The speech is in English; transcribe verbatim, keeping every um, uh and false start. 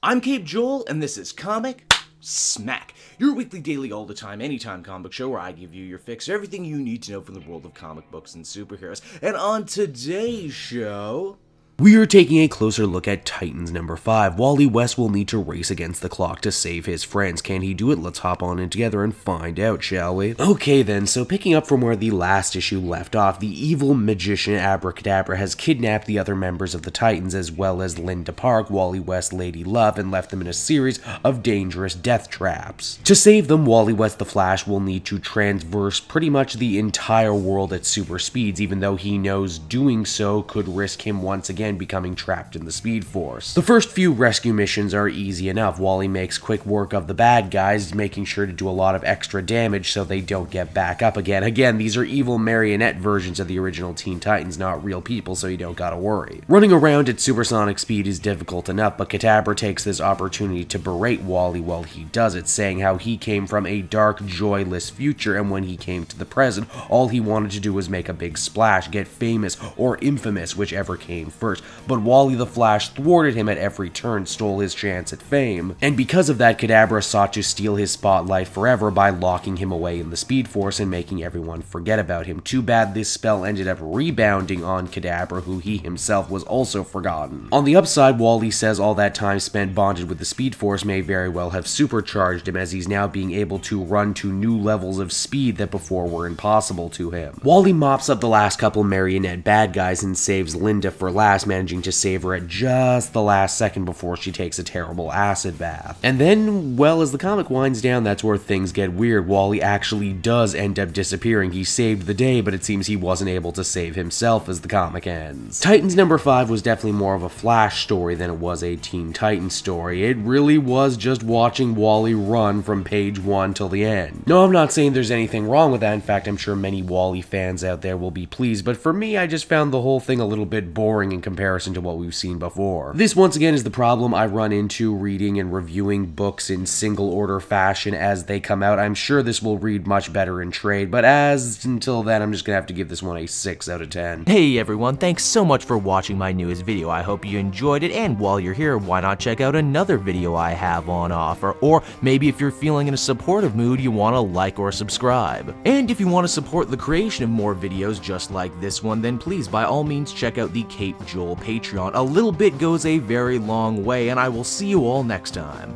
I'm Caped Joel, and this is Comic Smack, your weekly, daily, all the time, anytime comic show where I give you your fix, everything you need to know from the world of comic books and superheroes. And on today's show, we are taking a closer look at Titans number five. Wally West will need to race against the clock to save his friends. Can he do it? Let's hop on in together and find out, shall we? Okay then, so picking up from where the last issue left off, the evil magician Abra Kadabra has kidnapped the other members of the Titans as well as Linda Park, Wally West, Lady Love, and left them in a series of dangerous death traps. To save them, Wally West the Flash will need to traverse pretty much the entire world at super speeds, even though he knows doing so could risk him once again becoming trapped in the Speed Force. The first few rescue missions are easy enough. Wally makes quick work of the bad guys, making sure to do a lot of extra damage so they don't get back up again. Again, these are evil marionette versions of the original Teen Titans, not real people, so you don't gotta worry. Running around at supersonic speed is difficult enough, but Kadabra takes this opportunity to berate Wally while he does it, saying how he came from a dark, joyless future, and when he came to the present, all he wanted to do was make a big splash, get famous or infamous, whichever came first. But Wally the Flash thwarted him at every turn, stole his chance at fame. And because of that, Kadabra sought to steal his spotlight forever by locking him away in the Speed Force and making everyone forget about him. Too bad this spell ended up rebounding on Kadabra, who he himself was also forgotten. On the upside, Wally says all that time spent bonded with the Speed Force may very well have supercharged him, as he's now being able to run to new levels of speed that before were impossible to him. Wally mops up the last couple marionette bad guys and saves Linda for last, managing to save her at just the last second before she takes a terrible acid bath. And then, well, as the comic winds down, that's where things get weird. Wally actually does end up disappearing. He saved the day, but it seems he wasn't able to save himself as the comic ends. Titans number five was definitely more of a Flash story than it was a Teen Titans story. It really was just watching Wally run from page one till the end. No, I'm not saying there's anything wrong with that. In fact, I'm sure many Wally fans out there will be pleased, but for me, I just found the whole thing a little bit boring and comparison to what we've seen before. This once again is the problem I run into reading and reviewing books in single order fashion as they come out. I'm sure this will read much better in trade, but as until then, I'm just gonna have to give this one a six out of ten. Hey everyone, thanks so much for watching my newest video. I hope you enjoyed it, and while you're here, why not check out another video I have on offer, or maybe if you're feeling in a supportive mood, you wanna like or subscribe. And if you wanna support the creation of more videos just like this one, then please by all means check out the Caped Joel Patreon. A little bit goes a very long way, and I will see you all next time.